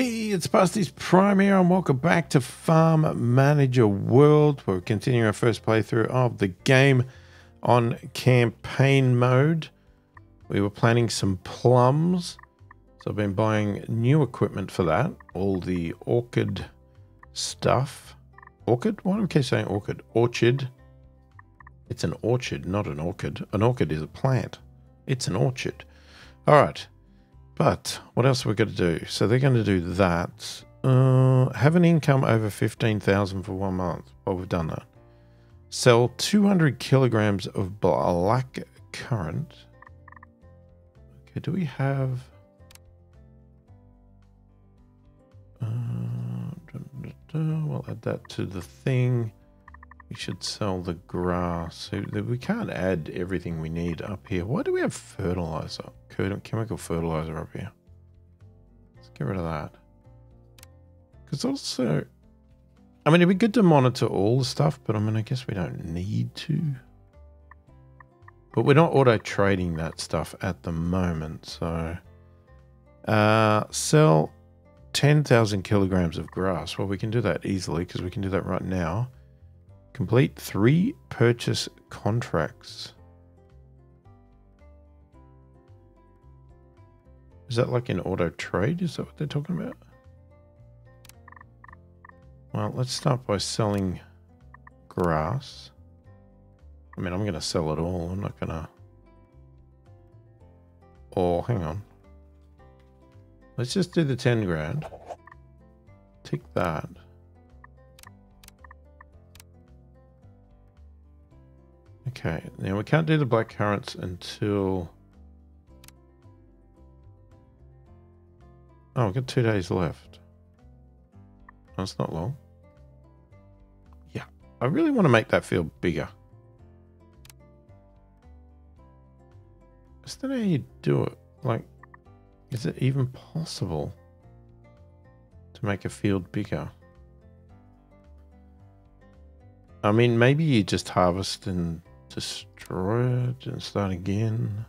Hey, it's Past His Prime here, and welcome back to Farm Manager World. We're continuing our first playthrough of the game on campaign mode. We were planting some plums, so I've been buying new equipment for that. All the orchid stuff. Orchid? Why do I keep saying orchid? Orchid. It's an orchid, not an orchid. An orchid is a plant. It's an orchid. All right. But what else are we going to do? So they're going to do that. Have an income over 15,000 for 1 month. Well, we've done that. Sell 200 kilograms of black currant. Okay, do we have... we'll add that to the thing. We should sell the grass. We can't add everything we need up here. Why do we have fertilizer? Chemical fertilizer up here. Let's get rid of that. Because also, I mean, it'd be good to monitor all the stuff, but I mean, I guess we don't need to. But we're not auto trading that stuff at the moment. So sell 10,000 kilograms of grass. Well, we can do that easily because we can do that right now. Complete 3 purchase contracts. Is that like an auto trade? Is that what they're talking about? Well, let's start by selling grass. I mean, I'm going to sell it all. I'm not going to... Oh, hang on. Let's just do the 10 grand. Tick that. Okay, now we can't do the black currants until... Oh, we've got 2 days left. That's not long. Yeah, I really want to make that feel bigger. Is that how you do it? Like, is it even possible to make a field bigger? I mean, maybe you just harvest and... destroy it and start again.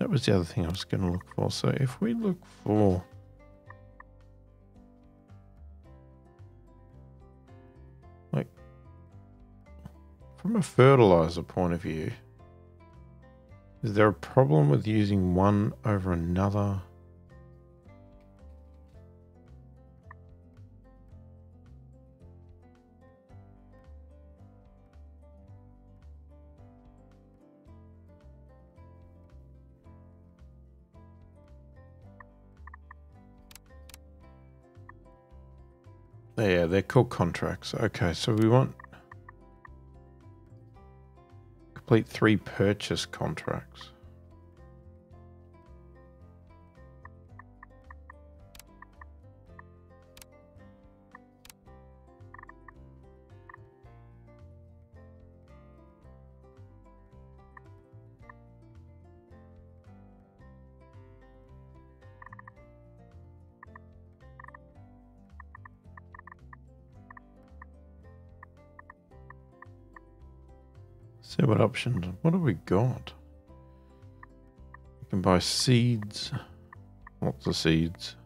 That was the other thing I was going to look for. So if we look for... From a fertilizer point of view, is there a problem with using one over another? Yeah, they're called contracts. Okay, so we want... complete 3 purchase contracts. See what options. What have we got? You can buy seeds. Lots of seeds.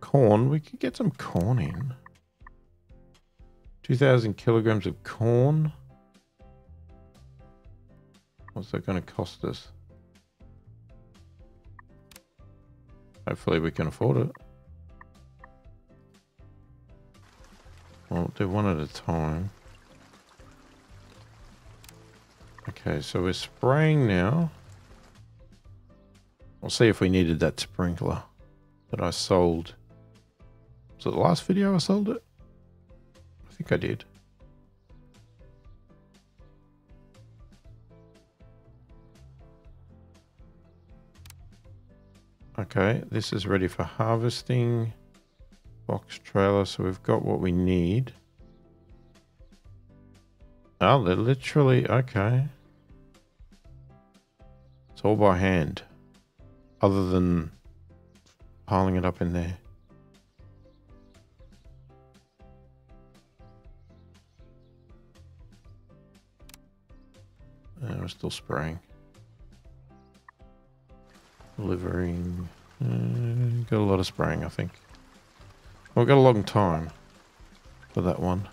Corn. We could get some corn in. 2,000 kilograms of corn. What's that going to cost us? Hopefully we can afford it. Well, do one at a time. Okay, so we're spraying now. We'll see if we needed that sprinkler that I sold. Was it the last video I sold it? I think I did. Okay, this is ready for harvesting. Box trailer, so we've got what we need. Oh, they're literally, okay. It's all by hand, other than piling it up in there. We're still spraying. Delivering. Got a lot of spraying, I think. Well, we've got a long time for that one.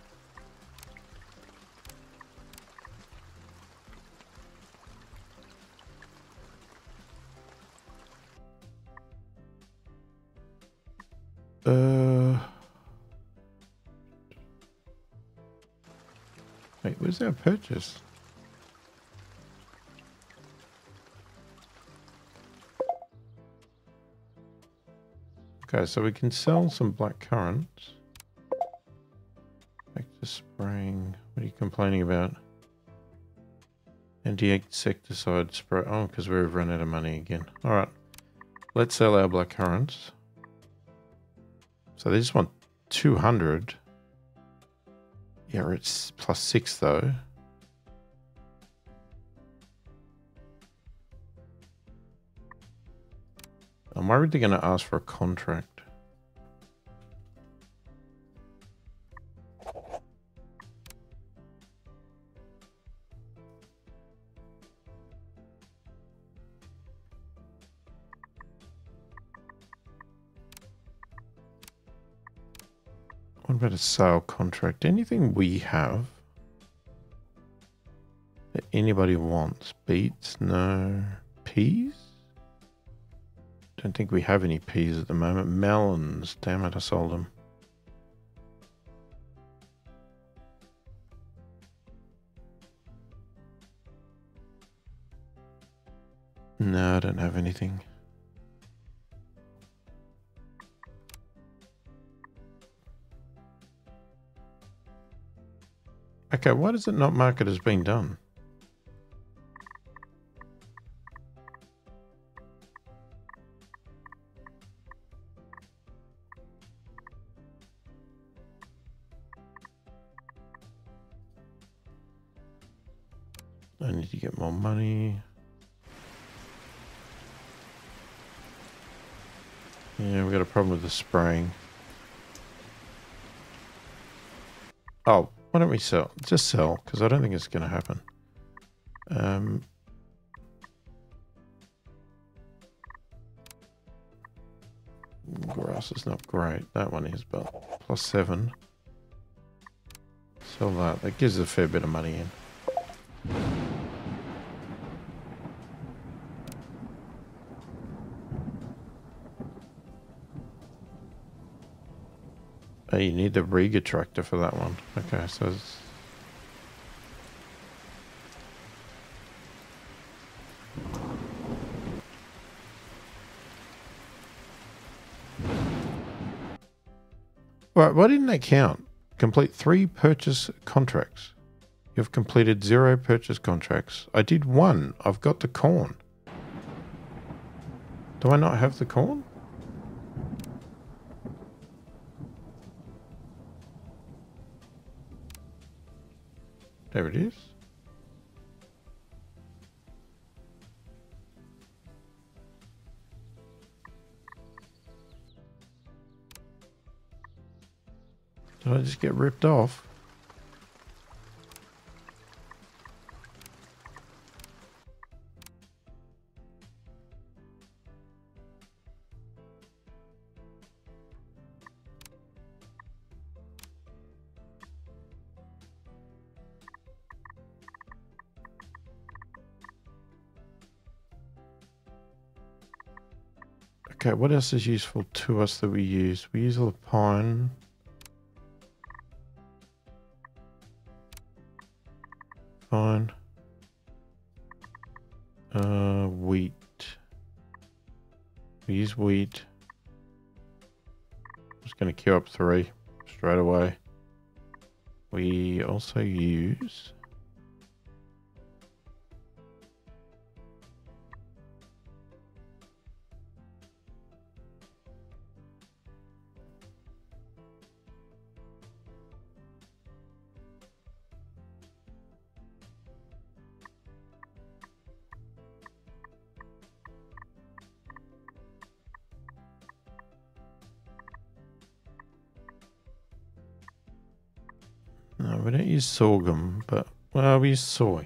Wait, where's our purchase? Okay, so we can sell some black currants. Back to spraying. What are you complaining about? Anti-insecticide spray. Oh, because we've run out of money again. All right, let's sell our black currants. So they just want 200. Yeah, it's plus 6 though. I'm worried they're going to ask for a contract. What about a sale contract? Anything we have that anybody wants? Beets? No. Peas? Don't think we have any peas at the moment. Melons, damn it, I sold them. No, I don't have anything. Okay, why does it not mark it as being done? I need to get more money. Yeah, we've got a problem with the spraying. Oh, why don't we sell? Just sell, because I don't think it's going to happen. Grass is not great. That one is, but plus 7. Sell that. That gives us a fair bit of money in. Oh, you need the Riga tractor for that one. Okay, so it's... Right, why didn't they count? Complete 3 purchase contracts. You've completed 0 purchase contracts. I did 1. I've got the corn. Do I not have the corn? There it is. Did I just get ripped off? Okay, what else is useful to us that we use? We use all the pine. Fine. Wheat. We use wheat. I'm just going to queue up 3 straight away. We also use... we don't use sorghum, but well, we use soy.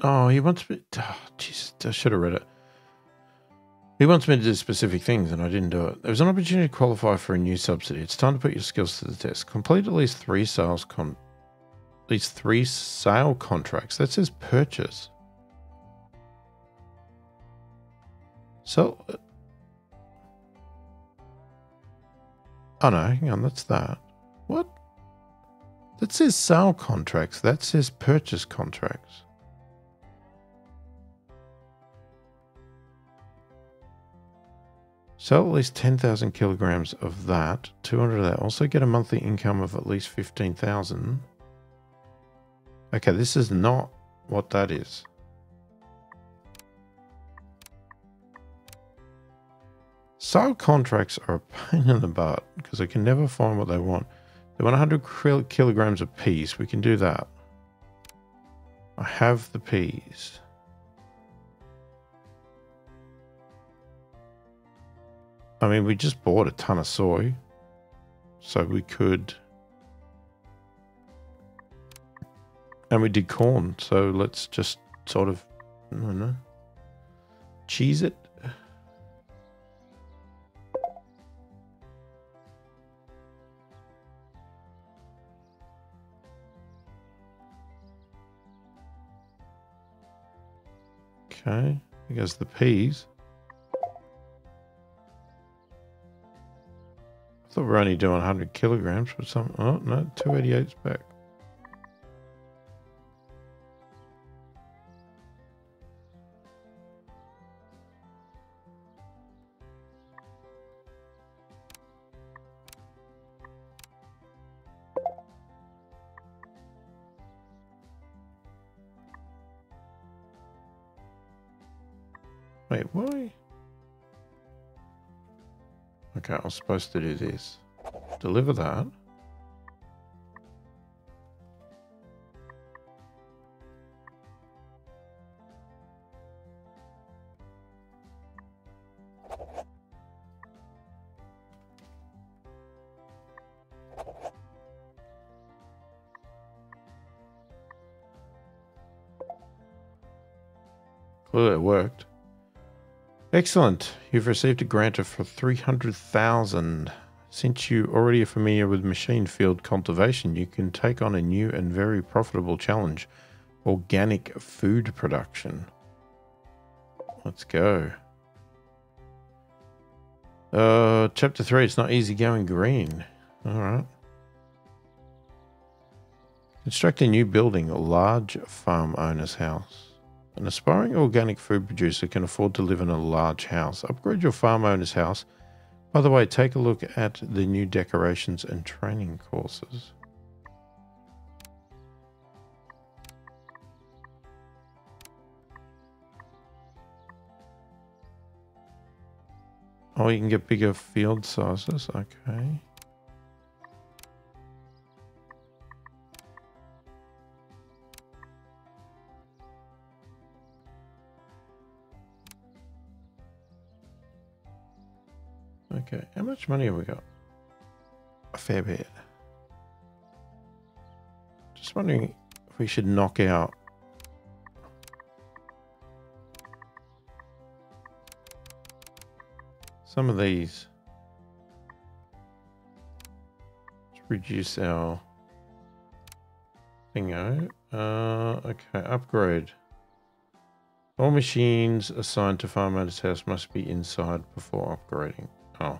Oh, he wants me... Oh, Jesus, I should have read it. He wants me to do specific things, and I didn't do it. There was an opportunity to qualify for a new subsidy. It's time to put your skills to the test. Complete at least three sale contracts. That says purchase. So... Oh, no, hang on, that's that. What? That says sale contracts. That says purchase contracts. Sell at least 10,000 kilograms of that, 200 of that. Also get a monthly income of at least 15,000. Okay, this is not what that is. Sale contracts are a pain in the butt because they can never find what they want. They want 100 kilograms of peas. We can do that. I have the peas. I mean, we just bought a ton of soy, so we could, and we did corn, so let's just sort of, I don't know, cheese it. Okay, here goes the peas. I thought we were only doing 100 kilograms for some. Oh, no, 288's back. Wait, why? Okay, I was supposed to do this. Deliver that. Clearly it worked. Excellent. You've received a grant of $300,000. Since you already are familiar with machine field cultivation, you can take on a new and very profitable challenge, organic food production. Let's go. Chapter 3, it's not easy going green. Alright. Construct a new building, a large farm owner's house. An aspiring organic food producer can afford to live in a large house. Upgrade your farm owner's house. By the way, take a look at the new decorations and training courses. Oh, you can get bigger field sizes. Okay. Okay, how much money have we got? A fair bit. Just wondering if we should knock out. Some of these. Let's reduce our thingo. Okay, upgrade. All machines assigned to Farm Manager's house must be inside before upgrading. Oh.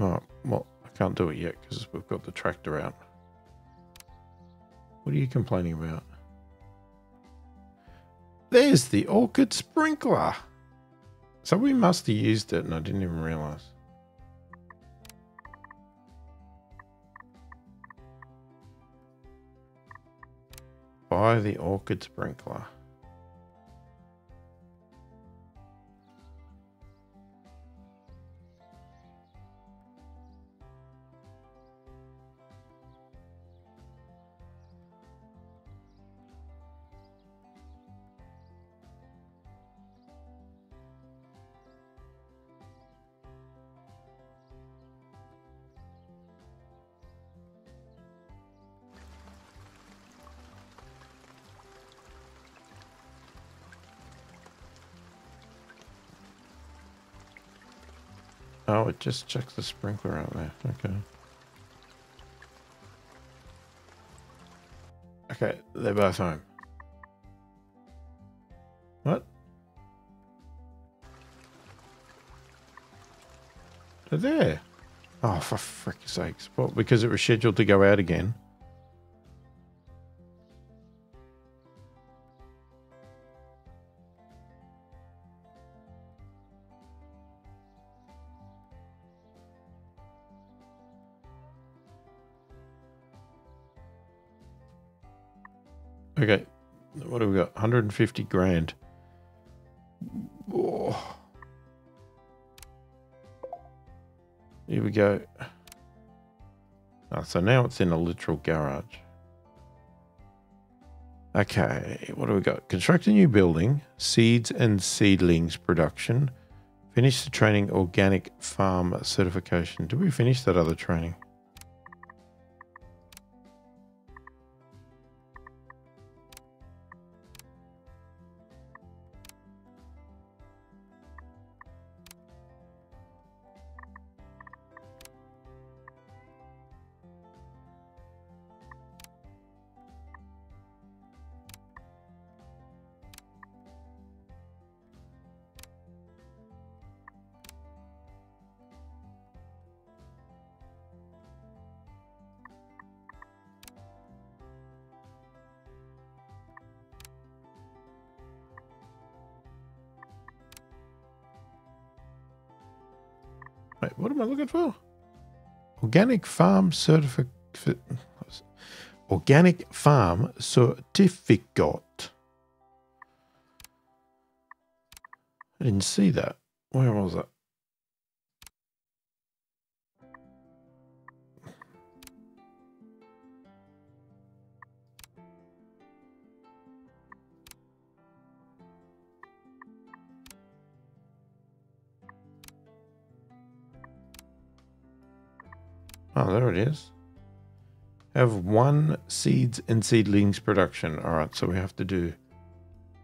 Right, well, I can't do it yet because we've got the tractor out. What are you complaining about? There's the orchid sprinkler. So we must have used it and I didn't even realize. Buy the orchid sprinkler. Oh, it just checks the sprinkler out there. Okay. Okay, they're both home. What? They're there. Oh, for frick's sakes. Well, because it was scheduled to go out again. Okay, what do we got? 150 grand. Oh. Here we go. Oh, so now it's in a literal garage. Okay, what do we got? Construct a new building, seeds and seedlings production. Finish the training organic farm certification. Did we finish that other training? What am I looking for? Organic farm certificate. Organic farm certificate. I didn't see that. Where was it? Oh, there it is. Have one seeds and seedlings production. All right, so we have to do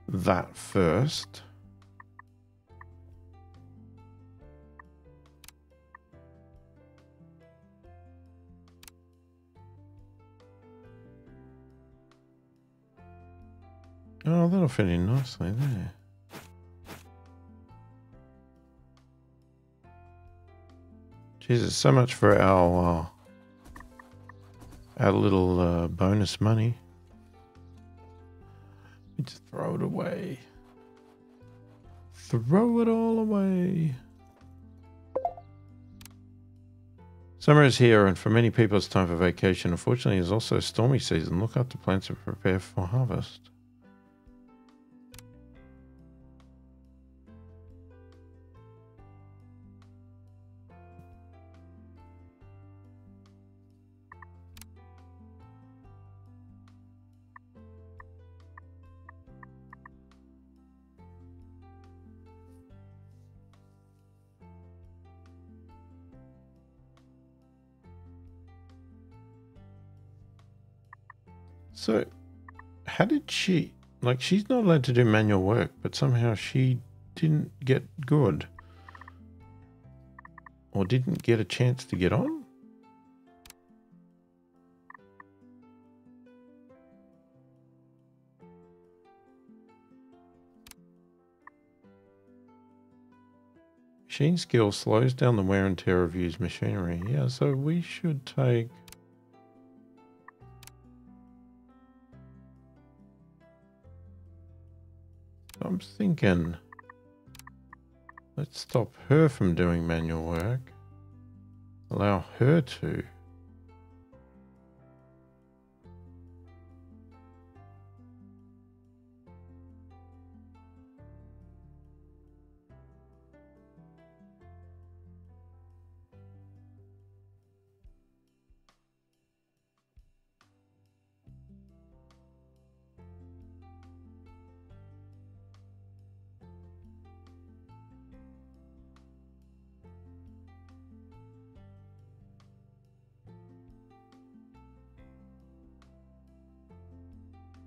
that first. Oh, that'll fit in nicely there. Jesus, so much for our little bonus money. We just throw it away. Throw it all away. Summer is here, and for many people it's time for vacation. Unfortunately, it's also a stormy season. Look after plants and prepare for harvest. So, how did she, like, she's not allowed to do manual work, but somehow she didn't get good. or didn't get a chance to get on? Machine skill slows down the wear and tear of used machinery. Yeah, so we should take... I'm thinking, let's stop her from doing manual work. Allow her to.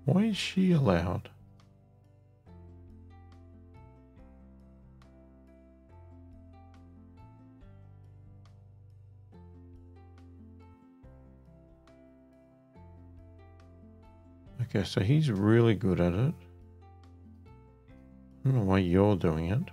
Why is she allowed? Okay, so he's really good at it. I don't know why you're doing it.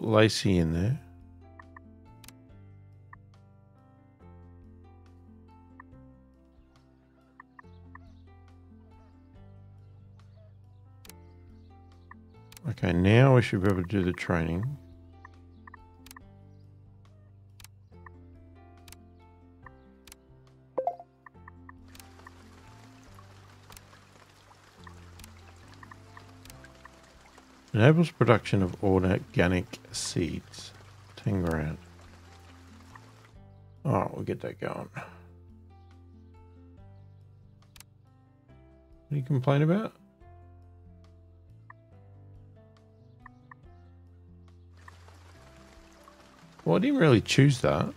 Lacey in there. Okay, now we should be able to do the training. Enables production of organic seeds. 10 grand. Alright, we'll get that going. What do you complain about? Well, I didn't really choose that.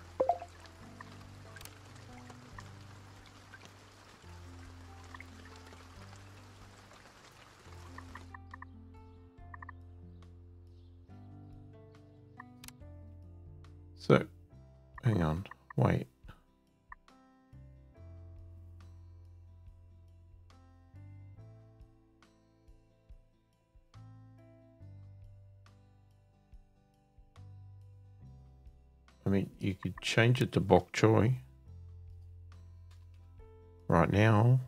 So, hang on, wait. I mean, you could change it to bok choy right now.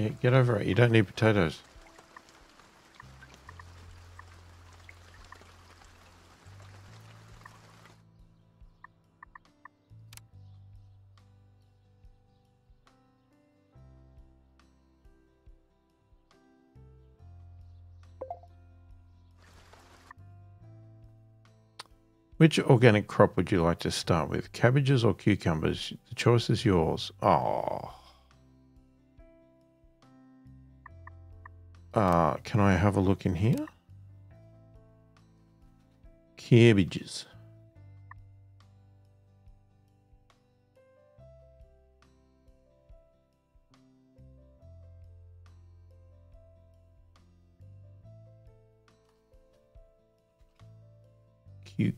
Yeah, get over it. You don't need potatoes. Which organic crop would you like to start with? Cabbages or cucumbers? The choice is yours. Oh. Can I have a look in here? Cabbages. Cuke.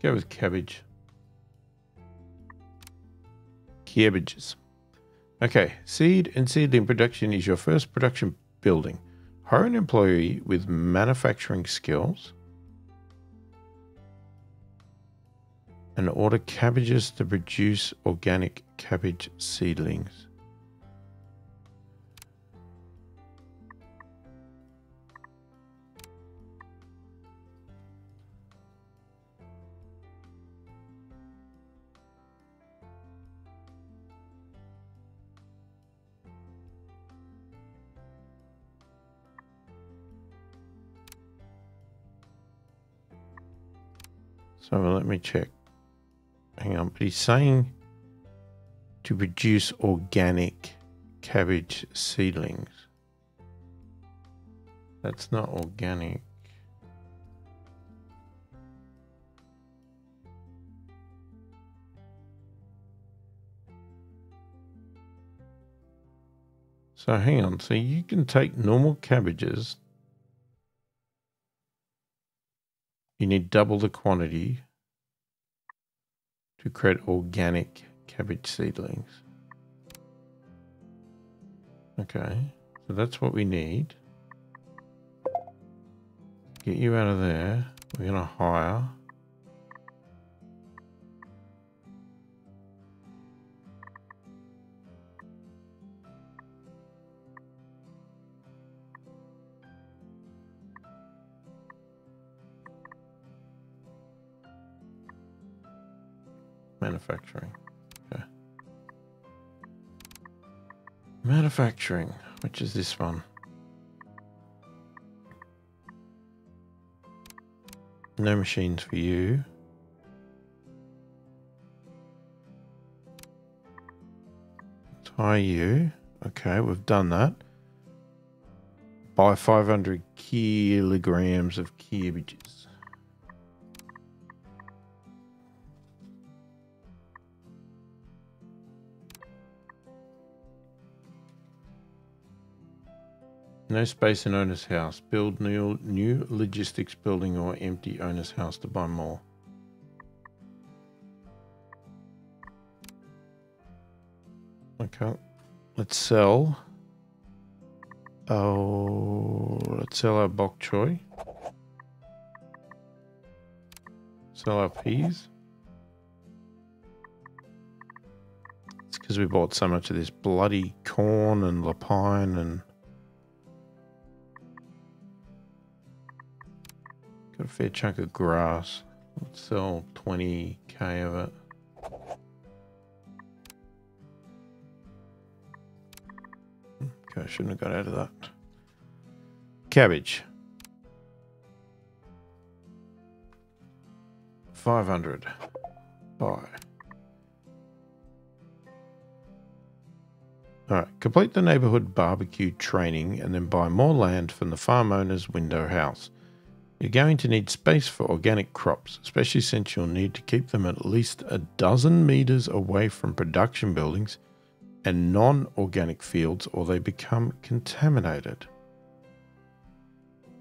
Go with cabbage. Cabbages. Okay, seed and seedling production is your first production building. Hire an employee with manufacturing skills and order cabbages to produce organic cabbage seedlings. So let me check. Hang on, but he's saying to produce organic cabbage seedlings. That's not organic. So hang on, so you can take normal cabbages. You need double the quantity to create organic cabbage seedlings. Okay, so that's what we need. Get you out of there. We're going to hire. Manufacturing. Okay. Manufacturing, which is this one. No machines for you. Hire you. Okay, we've done that. Buy 500 kilograms of cabbages. No space in owner's house. Build new logistics building or empty owner's house to buy more. Okay, let's sell. Oh, let's sell our bok choy. Sell our peas. It's because we bought so much of this bloody corn and lapine and... Got a fair chunk of grass. Let's sell 20k of it. Okay, I shouldn't have got out of that. Cabbage. 500. Buy. Alright, complete the neighborhood barbecue training and then buy more land from the farm owner's window house. You're going to need space for organic crops, especially since you'll need to keep them at least a dozen meters away from production buildings and non-organic fields or they become contaminated.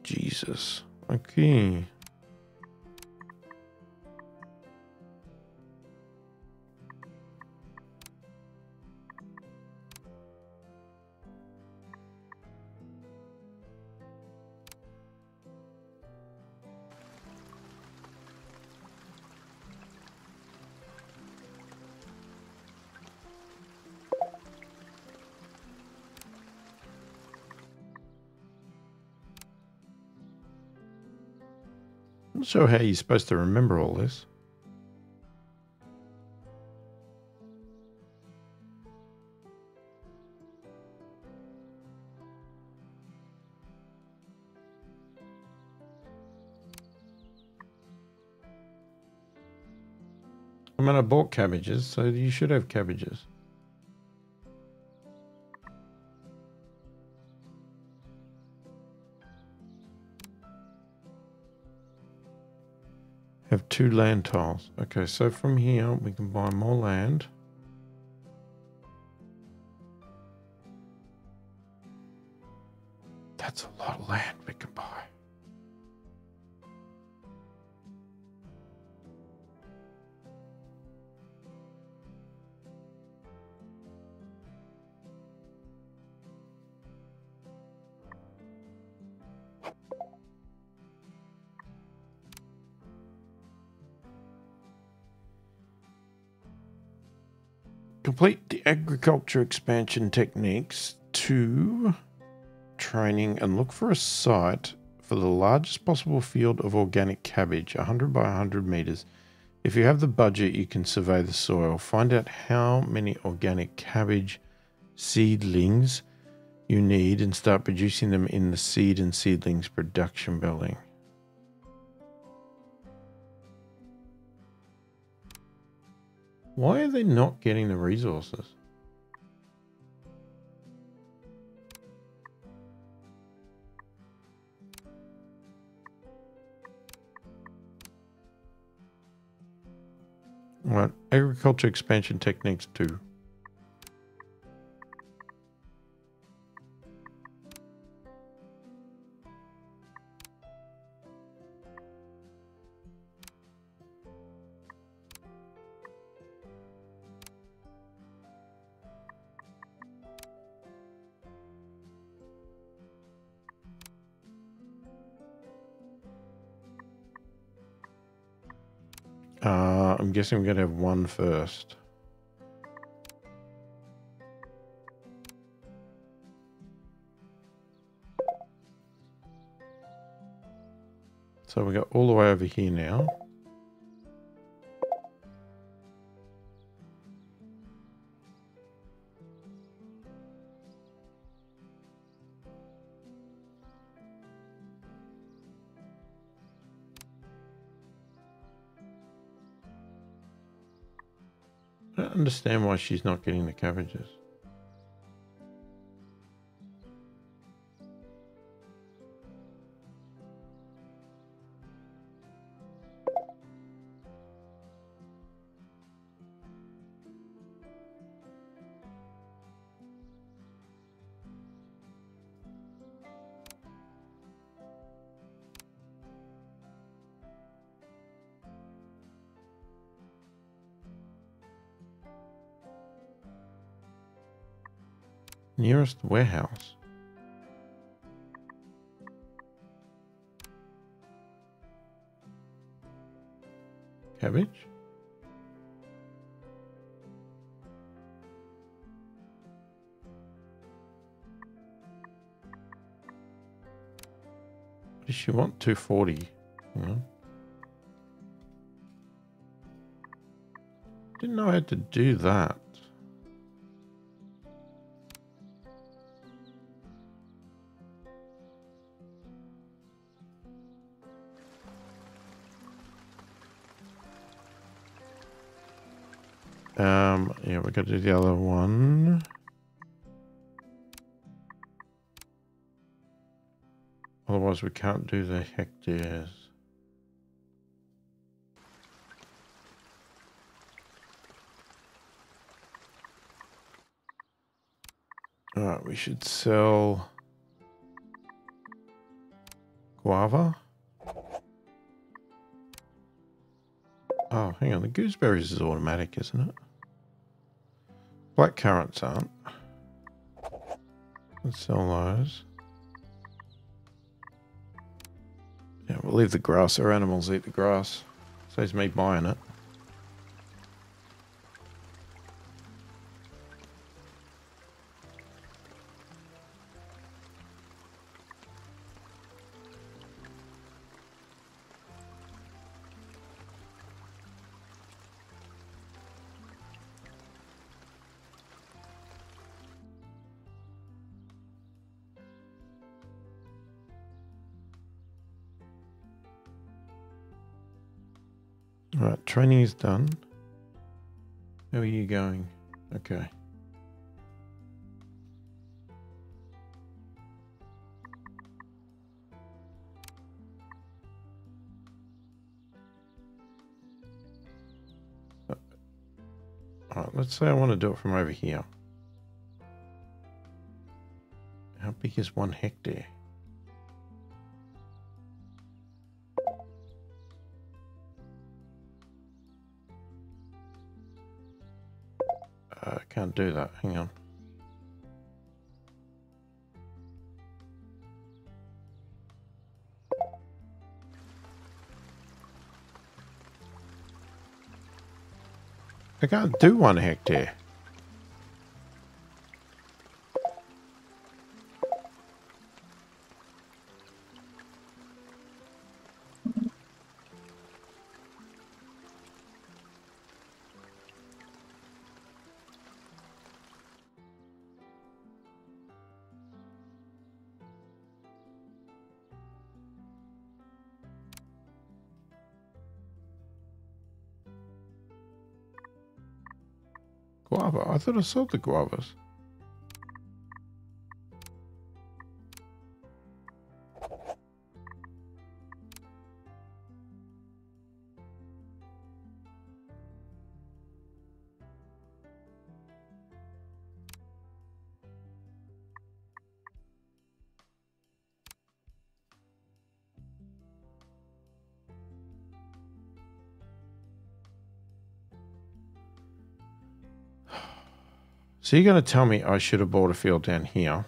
Jesus. Okay. I'm not sure how you're supposed to remember all this. I mean, I bought cabbages, so you should have cabbages. Have two land tiles. Okay, so from here we can buy more land. That's a lot of land we can buy. Complete the agriculture expansion techniques to training and look for a site for the largest possible field of organic cabbage, 100 by 100 meters. If you have the budget, you can survey the soil. Find out how many organic cabbage seedlings you need and start producing them in the seed and seedlings production building. Why are they not getting the resources? Right, agriculture expansion techniques too. I'm guessing we're going to have one first. So we go all the way over here now. Understand why she's not getting the cabbages. Nearest warehouse. Cabbage? What does she want? 240. Didn't know I had to do that. Yeah, we gotta do the other one. Otherwise we can't do the hectares. Alright, we should sell guava. Oh, hang on, the gooseberries is automatic, isn't it? Black currants aren't. Let's sell those. Yeah, we'll leave the grass. Our animals eat the grass. Saves me buying it. Alright, training is done. How are you going? Okay. Alright, let's say I want to do it from over here. How big is 1 hectare? Can't do that. Hang on. I can't do 1 hectare. Guava. I thought I sold the guavas. So you're going to tell me I should have bought a field down here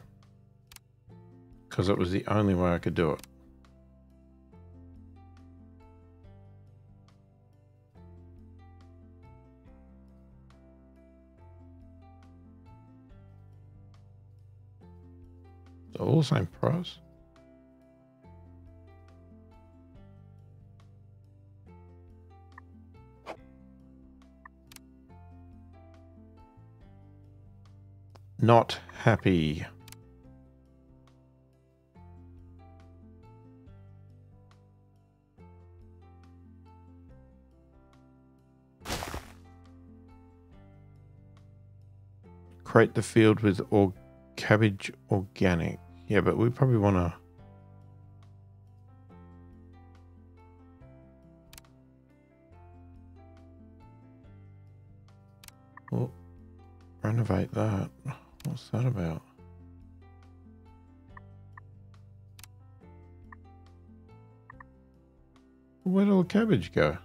because it was the only way I could do it. They're all the same price. Not happy. Create the field with or cabbage organic. Yeah, but we probably want to. Oh, renovate that. What's that about? Where'd all the cabbage go?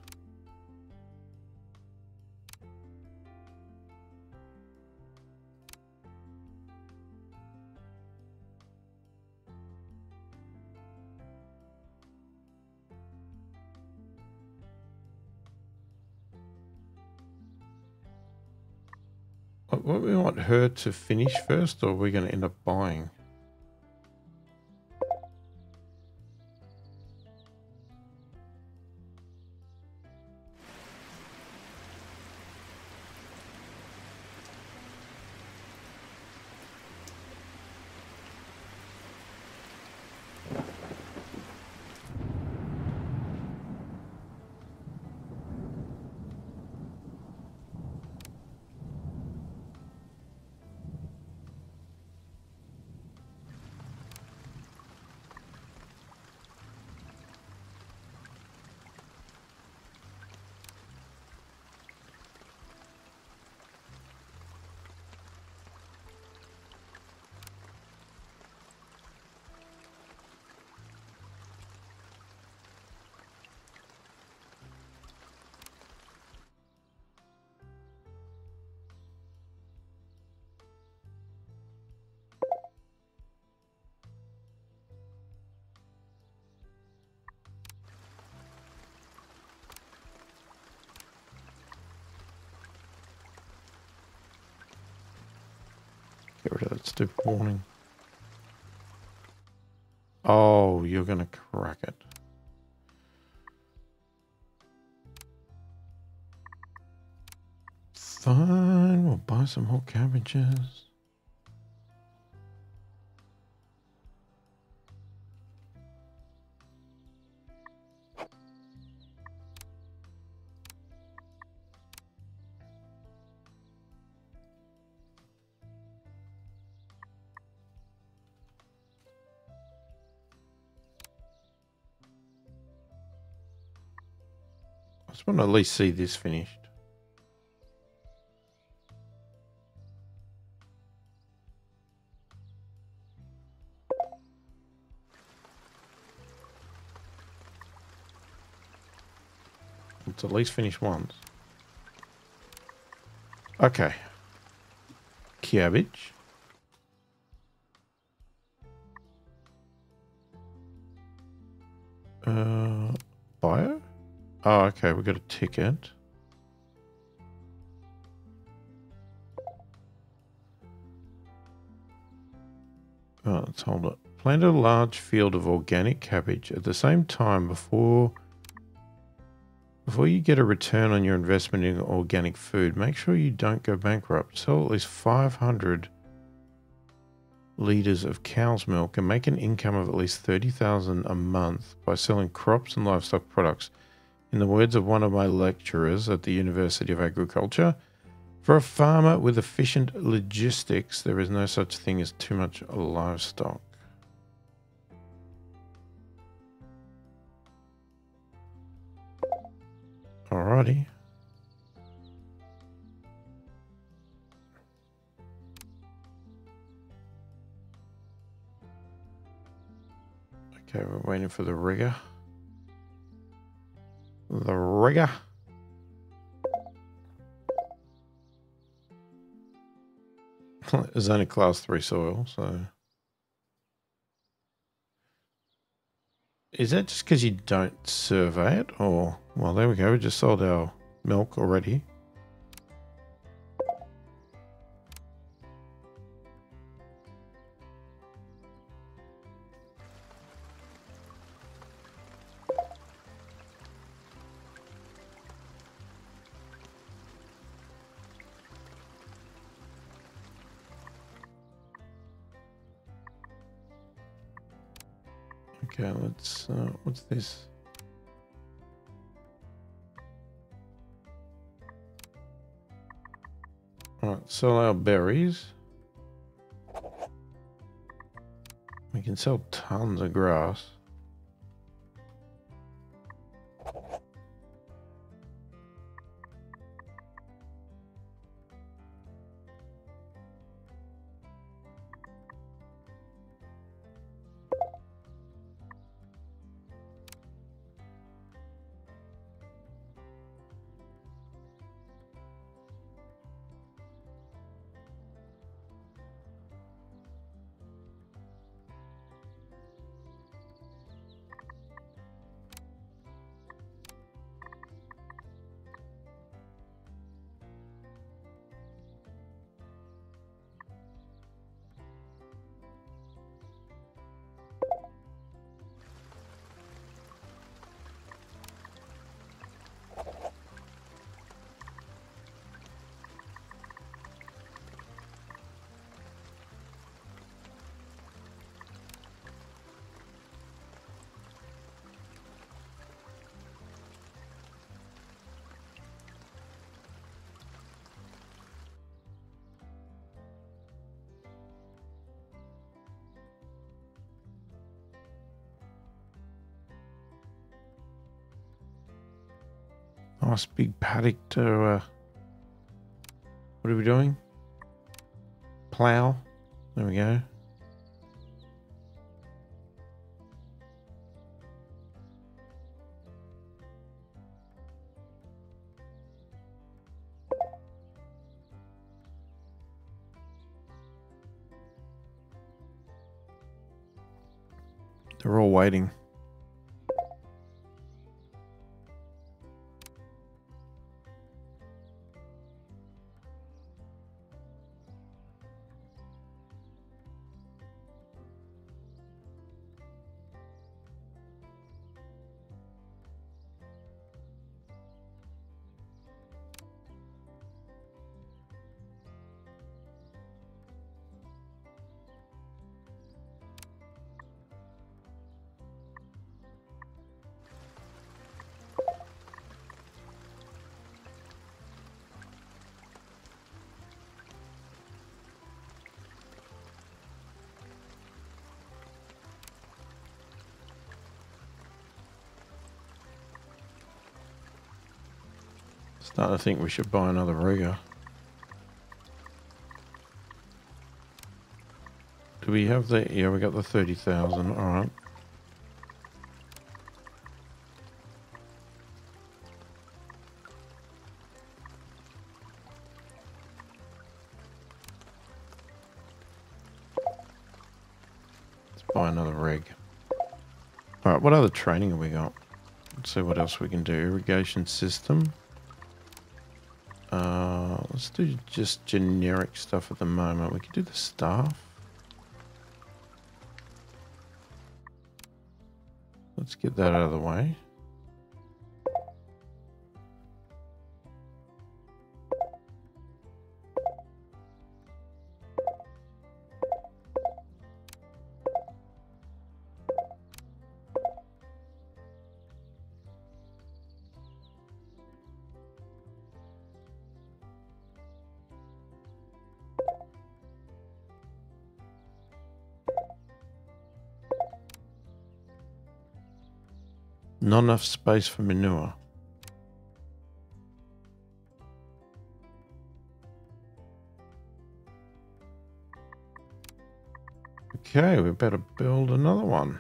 What, we want her to finish first, or we're going to end up buying? Get rid of that stupid warning. Oh, you're going to crack it. Fine, we'll buy some more cabbages. I just want to at least see this finished. It's at least finished once. Okay. Cabbage. Bio? Oh, okay, we got a ticket. Oh, let's hold it. Plant a large field of organic cabbage at the same time before you get a return on your investment in organic food. Make sure you don't go bankrupt. Sell at least 500 liters of cow's milk and make an income of at least $30,000 a month by selling crops and livestock products. In the words of one of my lecturers at the University of Agriculture, For a farmer with efficient logistics, there is no such thing as too much livestock. Alrighty. Okay, we're waiting for the rigger. The rigger. It's only class 3 soil, so. Is that just because you don't survey it? Or, well, there we go. We just sold our milk already. Okay, let's, what's this? Alright, sell our berries. We can sell tons of grass. Nice big paddock to, what are we doing? Plow. There we go. They're all waiting. Starting to think we should buy another rigger. Do we have the... Yeah, we got the 30,000. All right. Let's buy another rig. All right, what other training have we got? Let's see what else we can do. Irrigation system. Let's do just generic stuff at the moment. We could do the staff. Let's get that out of the way. Not enough space for manure. Okay, we better build another one.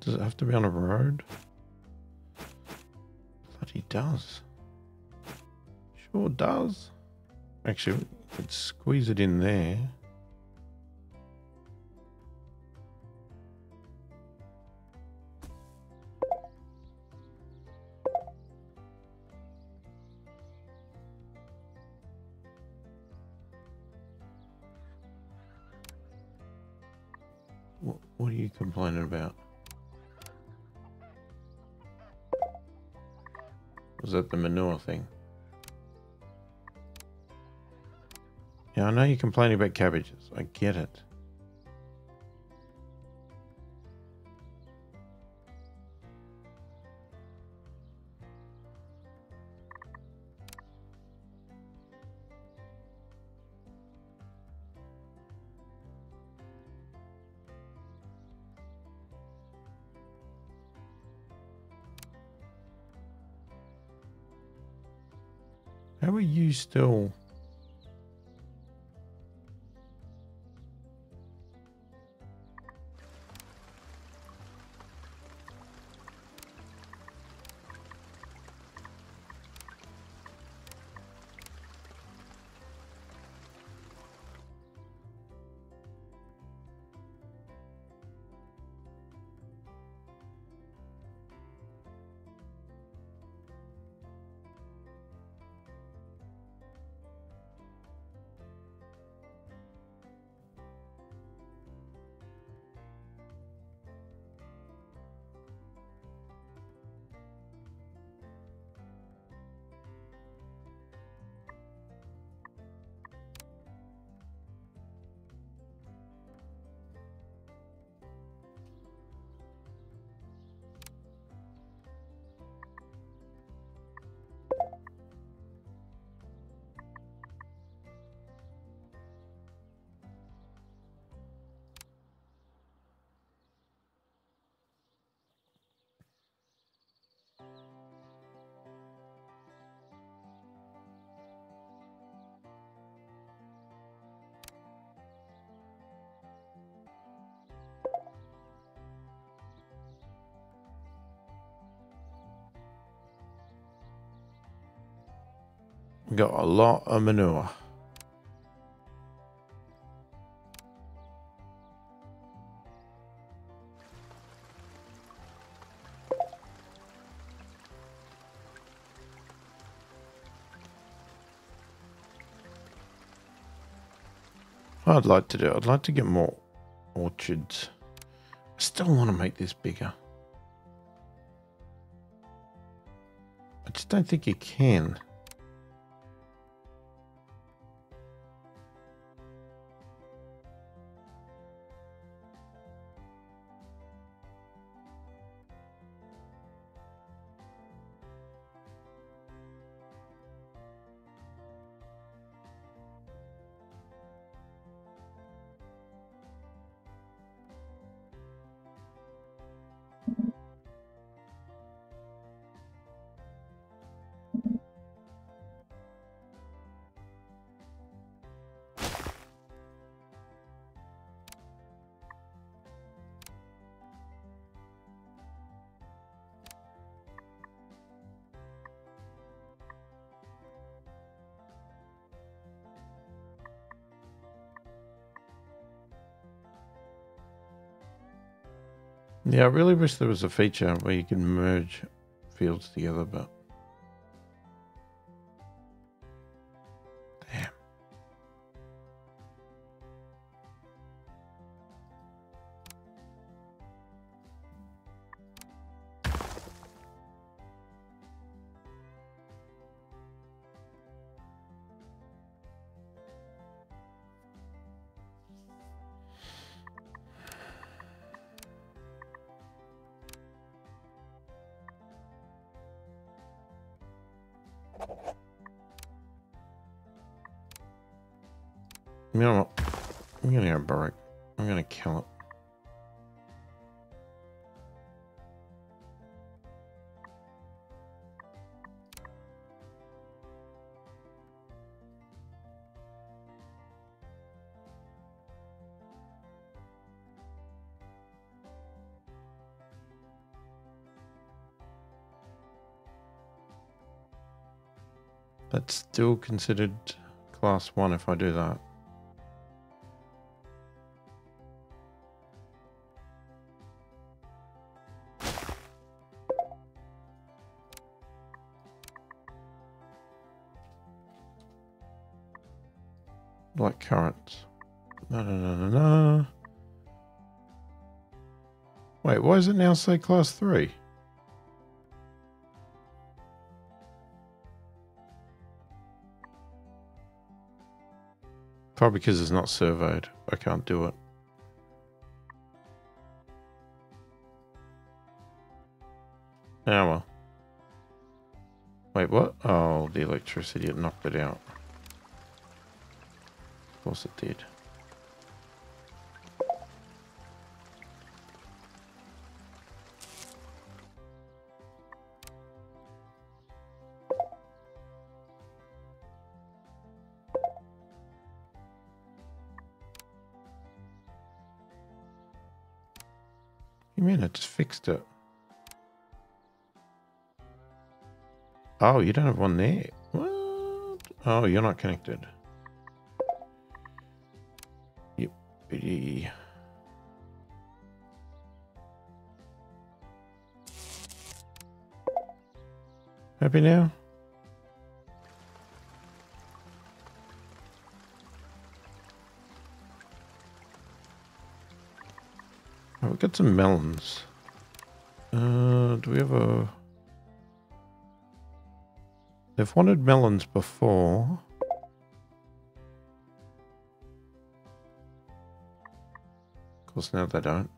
Does it have to be on a road? Bloody does. Sure does. Actually, we could squeeze it in there. What are you complaining about? Was that the manure thing? Yeah, I know you're complaining about cabbages. I get it. How are you still? We got a lot of manure. What I'd like to do, I'd like to get more orchards. I still want to make this bigger. I just don't think you can. Yeah, I really wish there was a feature where you can merge fields together, but damn. I'm gonna go Boric. I'm gonna kill it. That's still considered class 1 if I do that. Like currants. No, no, no, no, no. Wait, why does it now say class 3? Probably because it's not surveyed. I can't do it. Ah, well. Wait, what? Oh, the electricity, it knocked it out. Of course it did. You mean I just fixed it? Oh, you don't have one there. What? Oh, you're not connected. Yep. Happy now? We've got some melons. Do we have a... They've wanted melons before. Of course, now they don't.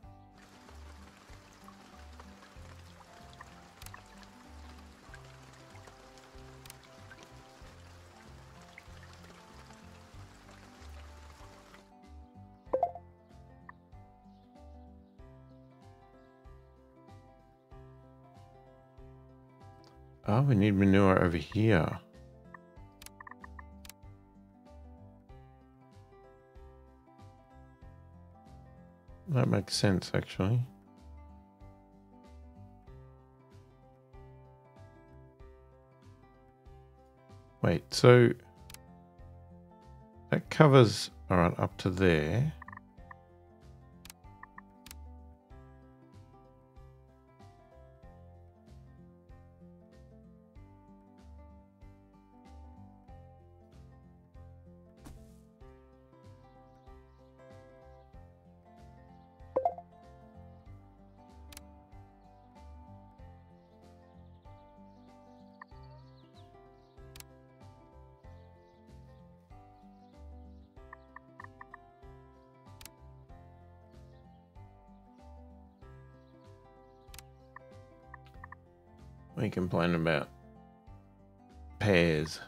Oh, we need manure over here. That makes sense, actually. Wait, so that covers, all right, up to there. We complain about pears.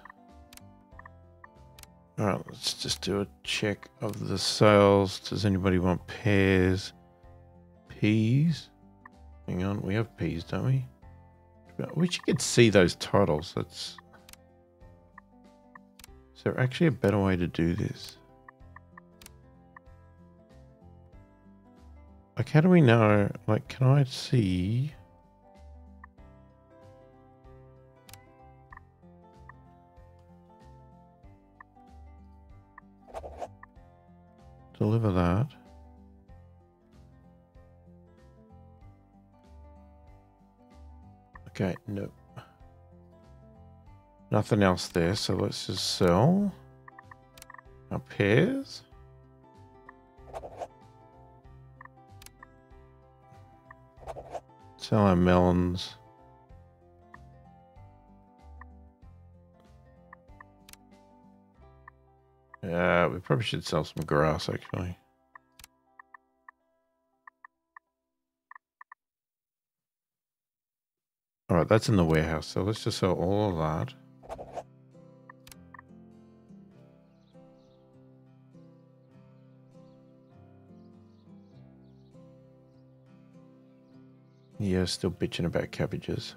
All right, let's just do a check of the sales. Does anybody want pears? Peas? Hang on, we have peas, don't we? We should get to see those titles. That's... Is there actually a better way to do this? Like, how do we know? Like, can I see... Deliver that. Okay, nope. Nothing else there, so let's just sell our pears. Sell our melons. Yeah, we probably should sell some grass, actually. All right, that's in the warehouse, so let's just sell all of that. Yeah, still bitching about cabbages.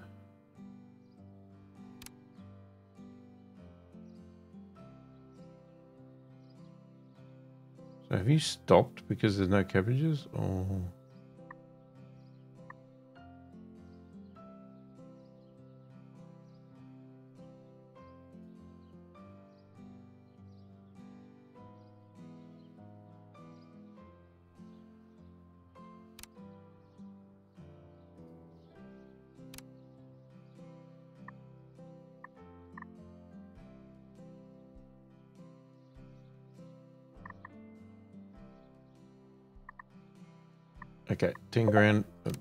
So have you stopped because there's no cabbages? Or... Okay, 10 grand of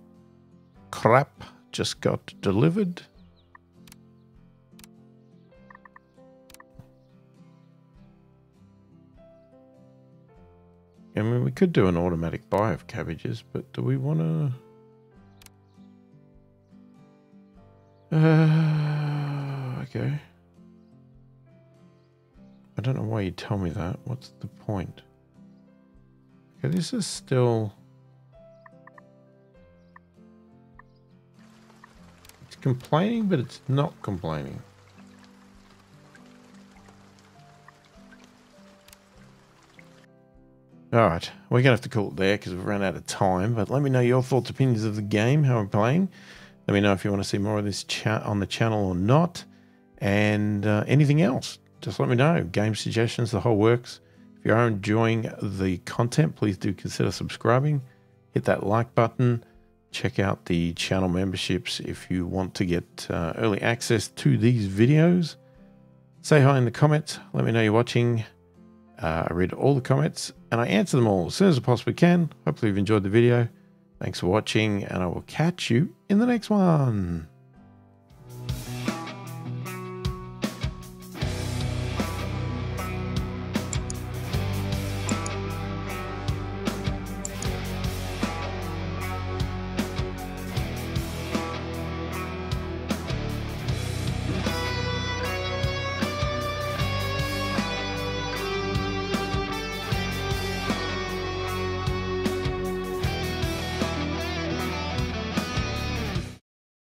crap just got delivered. I mean, we could do an automatic buy of cabbages, but do we want to... okay. I don't know why you tell me that. What's the point? Okay, this is still... complaining, but it's not complaining. Alright, we're going to have to call it there because we've run out of time, but let me know your thoughts, opinions of the game, how I'm playing. Let me know if you want to see more of this chat on the channel or not, and anything else, just let me know. Game suggestions, the whole works. If you are enjoying the content, please do consider subscribing. Hit that like button. Check out the channel memberships if you want to get early access to these videos. Say hi in the comments. Let me know you're watching. I read all the comments and I answer them all as soon as I possibly can. Hopefully you've enjoyed the video. Thanks for watching and I will catch you in the next one.